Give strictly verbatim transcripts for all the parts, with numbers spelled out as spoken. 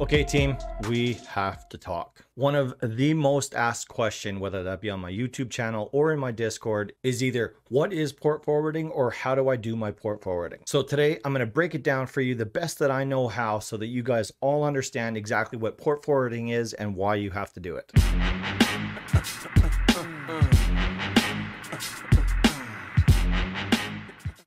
Okay, team, we have to talk. One of the most asked question, whether that be on my YouTube channel or in my Discord, is either what is port forwarding or how do I do my port forwarding? So today I'm going to break it down for you the best that I know how so that you guys all understand exactly what port forwarding is and why you have to do it.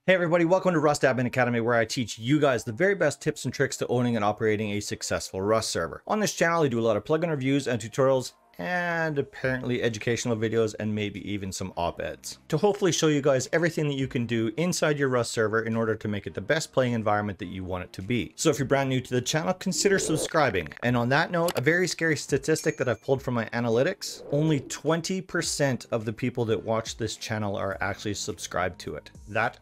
Hey everybody, welcome to Rust Admin Academy, where I teach you guys the very best tips and tricks to owning and operating a successful Rust server. On this channel, I do a lot of plugin reviews and tutorials, and apparently educational videos, and maybe even some op-eds to hopefully show you guys everything that you can do inside your Rust server in order to make it the best playing environment that you want it to be. So if you're brand new to the channel, consider subscribing. And on that note, a very scary statistic that I've pulled from my analytics, only twenty percent of the people that watch this channel are actually subscribed to it. That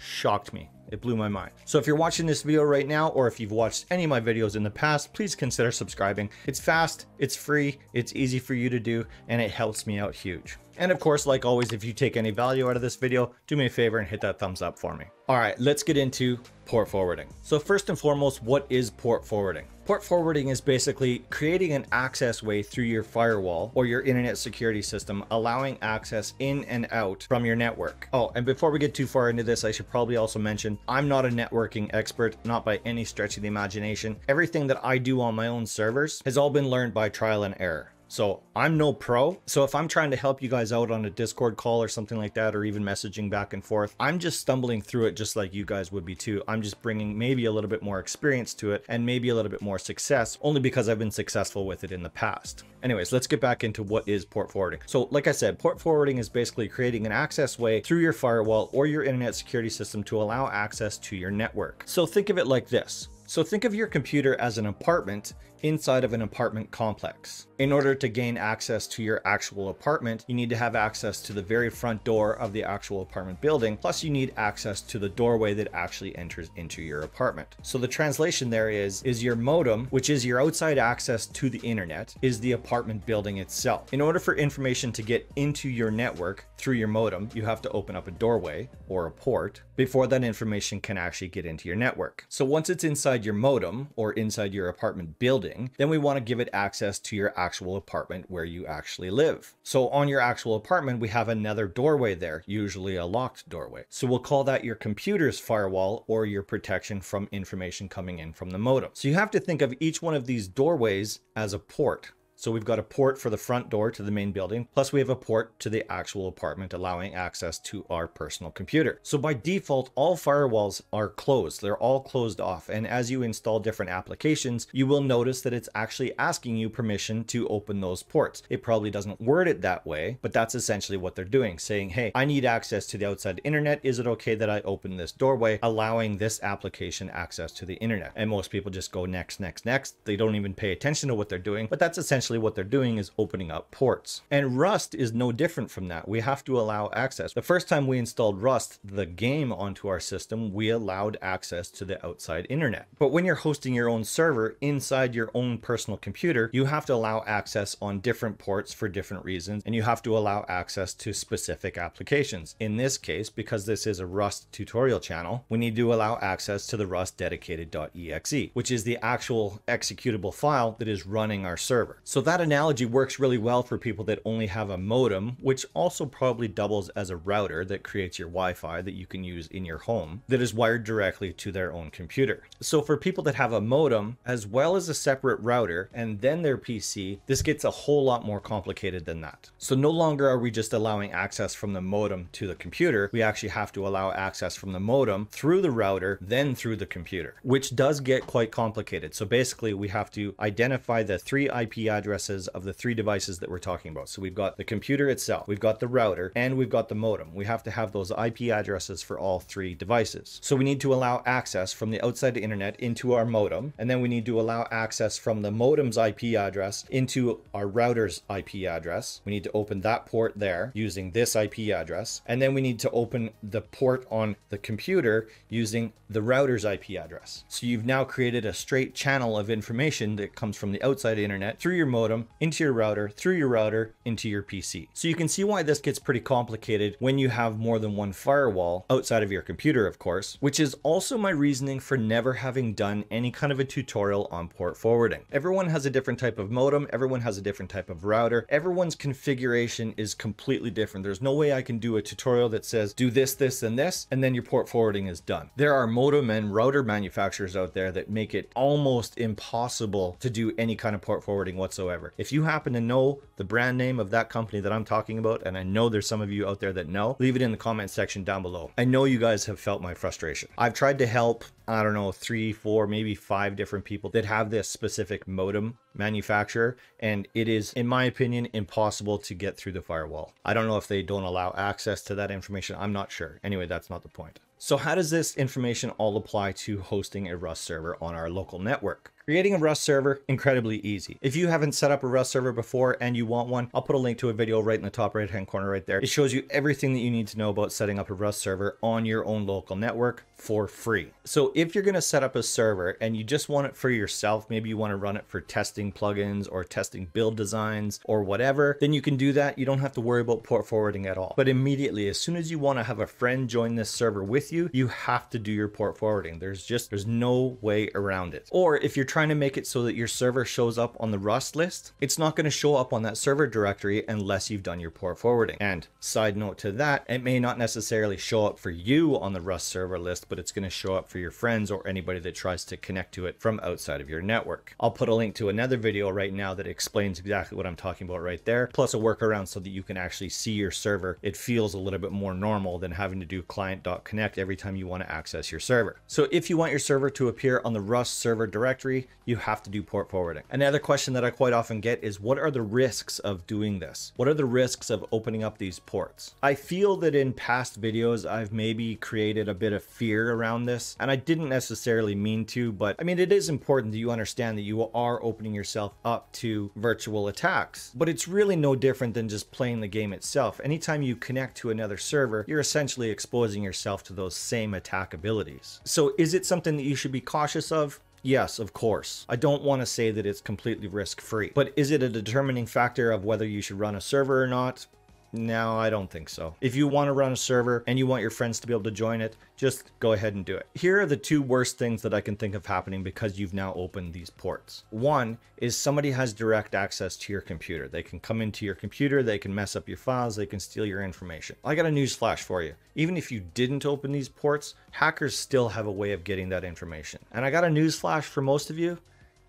shocked me. It blew my mind. So if you're watching this video right now, or if you've watched any of my videos in the past, please consider subscribing. It's fast, it's free, it's easy for you to do, and it helps me out huge. And of course, like always, if you take any value out of this video, do me a favor and hit that thumbs up for me. All right, let's get into port forwarding. So first and foremost, what is port forwarding? Port forwarding is basically creating an access way through your firewall or your internet security system, allowing access in and out from your network. Oh, and before we get too far into this, I should probably also mention I'm not a networking expert, not by any stretch of the imagination. Everything that I do on my own servers has all been learned by trial and error. So I'm no pro. So if I'm trying to help you guys out on a Discord call or something like that, or even messaging back and forth, I'm just stumbling through it just like you guys would be too. I'm just bringing maybe a little bit more experience to it and maybe a little bit more success, only because I've been successful with it in the past. Anyways, let's get back into what is port forwarding. So like I said, port forwarding is basically creating an access way through your firewall or your internet security system to allow access to your network. So think of it like this. So think of your computer as an apartment inside of an apartment complex. In order to gain access to your actual apartment, you need to have access to the very front door of the actual apartment building. Plus you need access to the doorway that actually enters into your apartment. So the translation there is, is your modem, which is your outside access to the internet, is the apartment building itself. In order for information to get into your network through your modem, you have to open up a doorway or a port before that information can actually get into your network. So once it's inside your modem or inside your apartment building, then we want to give it access to your actual apartment where you actually live. So on your actual apartment, we have another doorway there, usually a locked doorway. So we'll call that your computer's firewall or your protection from information coming in from the modem. So you have to think of each one of these doorways as a port. So we've got a port for the front door to the main building, plus we have a port to the actual apartment allowing access to our personal computer. So by default, all firewalls are closed. They're all closed off. And as you install different applications, you will notice that it's actually asking you permission to open those ports. It probably doesn't word it that way, but that's essentially what they're doing, saying, hey, I need access to the outside internet. Is it okay that I open this doorway, allowing this application access to the internet? And most people just go next, next, next. They don't even pay attention to what they're doing, but that's essentially what they're doing is opening up ports. And Rust is no different from that. We have to allow access. The first time we installed Rust, the game, onto our system, we allowed access to the outside internet. But when you're hosting your own server inside your own personal computer, you have to allow access on different ports for different reasons, and you have to allow access to specific applications. In this case, because this is a Rust tutorial channel, we need to allow access to the Rust dedicated.exe, which is the actual executable file that is running our server. So So that analogy works really well for people that only have a modem, which also probably doubles as a router that creates your Wi-Fi that you can use in your home that is wired directly to their own computer. So for people that have a modem as well as a separate router and then their P C, this gets a whole lot more complicated than that. So no longer are we just allowing access from the modem to the computer. We actually have to allow access from the modem through the router, then through the computer, which does get quite complicated. So basically we have to identify the three I P addresses addresses of the three devices that we're talking about. So we've got the computer itself, we've got the router, and we've got the modem. We have to have those I P addresses for all three devices. So we need to allow access from the outside internet into our modem, and then we need to allow access from the modem's I P address into our router's I P address. We need to open that port there using this I P address, and then we need to open the port on the computer using the router's I P address. So you've now created a straight channel of information that comes from the outside internet through your modem modem, into your router, through your router, into your P C. So you can see why this gets pretty complicated when you have more than one firewall outside of your computer, of course, which is also my reasoning for never having done any kind of a tutorial on port forwarding. Everyone has a different type of modem. Everyone has a different type of router. Everyone's configuration is completely different. There's no way I can do a tutorial that says do this, this, and this, and then your port forwarding is done. There are modem and router manufacturers out there that make it almost impossible to do any kind of port forwarding whatsoever. If you happen to know the brand name of that company that I'm talking about, and I know there's some of you out there that know, leave it in the comment section down below. I know you guys have felt my frustration. I've tried to help, I don't know, three, four, maybe five different people that have this specific modem manufacturer, and it is, in my opinion, impossible to get through the firewall. I don't know if they don't allow access to that information. I'm not sure. Anyway, that's not the point. So how does this information all apply to hosting a Rust server on our local network? Creating a Rust server, incredibly easy. If you haven't set up a Rust server before and you want one, I'll put a link to a video right in the top right-hand corner right there. It shows you everything that you need to know about setting up a Rust server on your own local network for free. So if you're gonna set up a server and you just want it for yourself, maybe you wanna run it for testing plugins or testing build designs or whatever, then you can do that. You don't have to worry about port forwarding at all. But immediately, as soon as you wanna have a friend join this server with you, you have to do your port forwarding. There's just, there's no way around it. Or if you're trying trying to make it so that your server shows up on the Rust list, it's not going to show up on that server directory unless you've done your port forwarding. And side note to that, it may not necessarily show up for you on the Rust server list, but it's going to show up for your friends or anybody that tries to connect to it from outside of your network. I'll put a link to another video right now that explains exactly what I'm talking about right there, plus a workaround so that you can actually see your server. It feels a little bit more normal than having to do client.connect every time you want to access your server. So if you want your server to appear on the Rust server directory, you have to do port forwarding. Another question that I quite often get is, what are the risks of doing this? What are the risks of opening up these ports? I feel that in past videos, I've maybe created a bit of fear around this, and I didn't necessarily mean to, but I mean, it is important that you understand that you are opening yourself up to virtual attacks, but it's really no different than just playing the game itself. Anytime you connect to another server, you're essentially exposing yourself to those same attack abilities. So is it something that you should be cautious of? Yes, of course. I don't want to say that it's completely risk-free, but is it a determining factor of whether you should run a server or not? No, I don't think so. If you want to run a server and you want your friends to be able to join it, just go ahead and do it. Here are the two worst things that I can think of happening because you've now opened these ports. One is somebody has direct access to your computer. They can come into your computer, they can mess up your files, they can steal your information. I got a news flash for you. Even if you didn't open these ports, hackers still have a way of getting that information. And I got a news flash for most of you.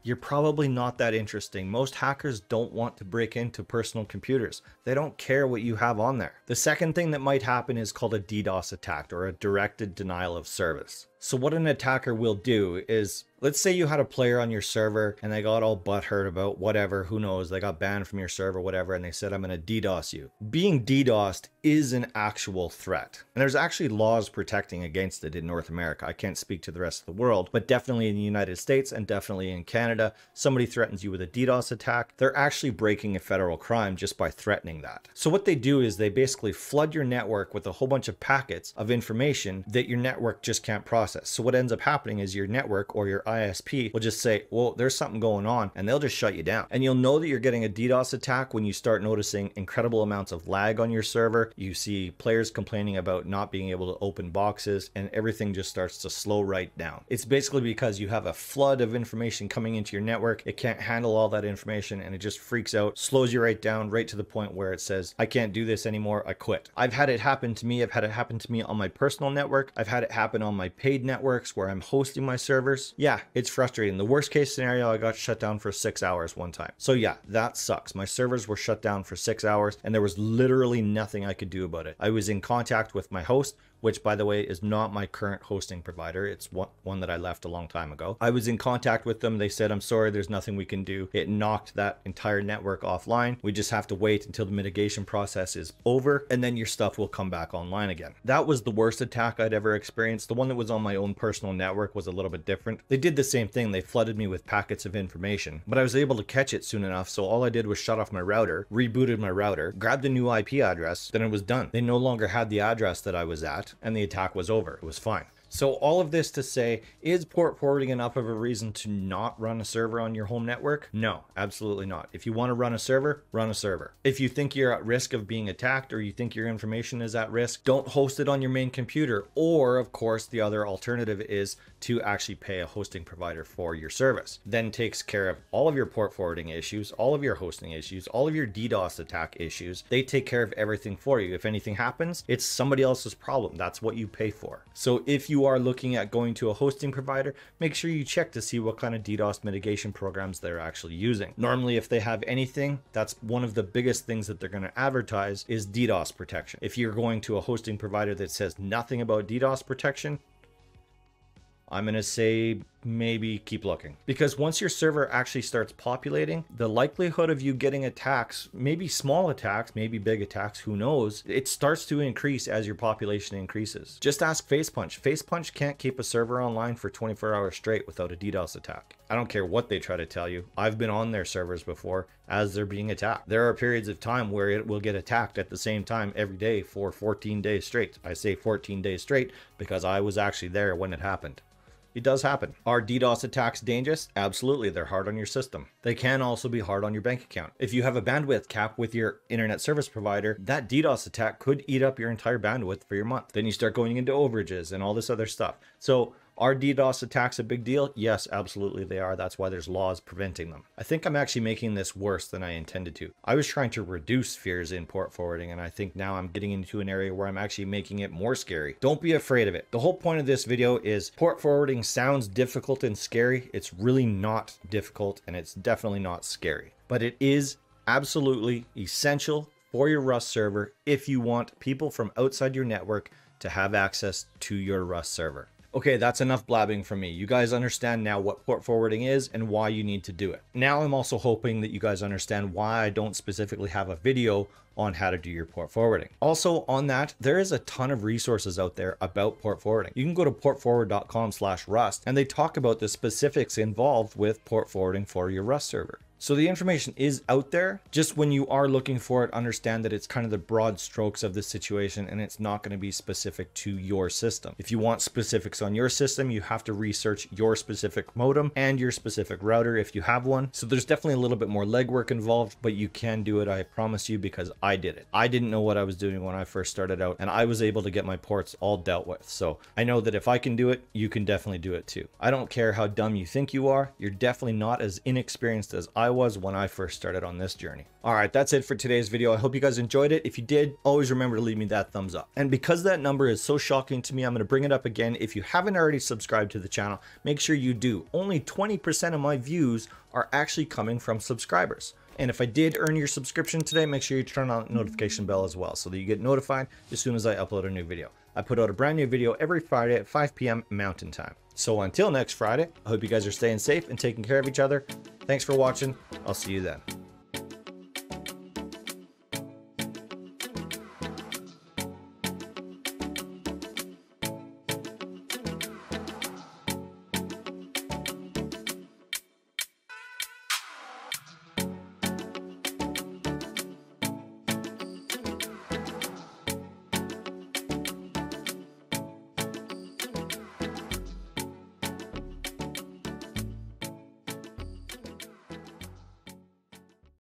You're probably not that interesting. Most hackers don't want to break into personal computers. They don't care what you have on there. The second thing that might happen is called a DDoS attack, or a directed denial of service. So what an attacker will do is, let's say you had a player on your server and they got all butthurt about whatever, who knows, they got banned from your server, whatever, and they said, I'm going to DDoS you. Being DDoSed is an actual threat. And there's actually laws protecting against it in North America. I can't speak to the rest of the world, but definitely in the United States and definitely in Canada, somebody threatens you with a DDoS attack, they're actually breaking a federal crime just by threatening that. So what they do is they basically flood your network with a whole bunch of packets of information that your network just can't process. So what ends up happening is your network or your I S P will just say, well, there's something going on, and they'll just shut you down. And you'll know that you're getting a DDoS attack when you start noticing incredible amounts of lag on your server. You see players complaining about not being able to open boxes, and everything just starts to slow right down. It's basically because you have a flood of information coming into your network. It can't handle all that information, and it just freaks out, slows you right down, right to the point where it says, I can't do this anymore, I quit. I've had it happen to me. I've had it happen to me on my personal network. I've had it happen on my paid networks where I'm hosting my servers. Yeah, it's frustrating. The worst case scenario, I got shut down for six hours one time. So yeah, that sucks. My servers were shut down for six hours and there was literally nothing I could do about it. I was in contact with my host, which by the way is not my current hosting provider. It's one, one that I left a long time ago. I was in contact with them. They said, I'm sorry, there's nothing we can do. It knocked that entire network offline. We just have to wait until the mitigation process is over and then your stuff will come back online again. That was the worst attack I'd ever experienced. The one that was on my own personal network was a little bit different. They did the same thing. They flooded me with packets of information, but I was able to catch it soon enough. So all I did was shut off my router, rebooted my router, grabbed a new I P address, then it was done. They no longer had the address that I was at, and the attack was over. It was fine. So all of this to say, is port forwarding enough of a reason to not run a server on your home network? No, absolutely not. If you want to run a server, run a server. If you think you're at risk of being attacked or you think your information is at risk, don't host it on your main computer. Or of course, the other alternative is to actually pay a hosting provider for your service. Then takes care of all of your port forwarding issues, all of your hosting issues, all of your DDoS attack issues. They take care of everything for you. If anything happens, it's somebody else's problem. That's what you pay for. So if you You are looking at going to a hosting provider, make sure you check to see what kind of DDoS mitigation programs they're actually using. Normally, if they have anything, that's one of the biggest things that they're going to advertise is DDoS protection. If you're going to a hosting provider that says nothing about DDoS protection, I'm going to say maybe keep looking, because once your server actually starts populating, the likelihood of you getting attacks, maybe small attacks, maybe big attacks, who knows, it starts to increase as your population increases. Just ask Facepunch. Facepunch can't keep a server online for twenty-four hours straight without a DDoS attack. I don't care what they try to tell you. I've been on their servers before as they're being attacked. There are periods of time where it will get attacked at the same time every day for fourteen days straight. I say fourteen days straight because I was actually there when it happened. It does happen. Are DDoS attacks dangerous? Absolutely, they're hard on your system. They can also be hard on your bank account. If you have a bandwidth cap with your internet service provider, that DDoS attack could eat up your entire bandwidth for your month. Then you start going into overages and all this other stuff. So are DDoS attacks a big deal? Yes, absolutely they are. That's why there's laws preventing them. I think I'm actually making this worse than I intended to. I was trying to reduce fears in port forwarding, and I think now I'm getting into an area where I'm actually making it more scary. Don't be afraid of it. The whole point of this video is port forwarding sounds difficult and scary. It's really not difficult, and it's definitely not scary. But it is absolutely essential for your Rust server if you want people from outside your network to have access to your Rust server. Okay, that's enough blabbing from me. You guys understand now what port forwarding is and why you need to do it. Now I'm also hoping that you guys understand why I don't specifically have a video on how to do your port forwarding. Also on that, there is a ton of resources out there about port forwarding. You can go to portforward dot com slash rust and they talk about the specifics involved with port forwarding for your Rust server. So the information is out there. Just when you are looking for it, understand that it's kind of the broad strokes of the situation and it's not going to be specific to your system. If you want specifics on your system, you have to research your specific modem and your specific router if you have one. So there's definitely a little bit more legwork involved, but you can do it, I promise you, because I did it. I didn't know what I was doing when I first started out and I was able to get my ports all dealt with. So I know that if I can do it, you can definitely do it too. I don't care how dumb you think you are. You're definitely not as inexperienced as I was when I first started on this journey. All right, that's it for today's video. I hope you guys enjoyed it. If you did, always remember to leave me that thumbs up. And because that number is so shocking to me, I'm going to bring it up again. If you haven't already subscribed to the channel, make sure you do. Only twenty percent of my views are actually coming from subscribers. And if I did earn your subscription today, make sure you turn on the notification bell as well so that you get notified as soon as I upload a new video. I put out a brand new video every Friday at five P M Mountain Time. So until next Friday, I hope you guys are staying safe and taking care of each other. Thanks for watching. I'll see you then.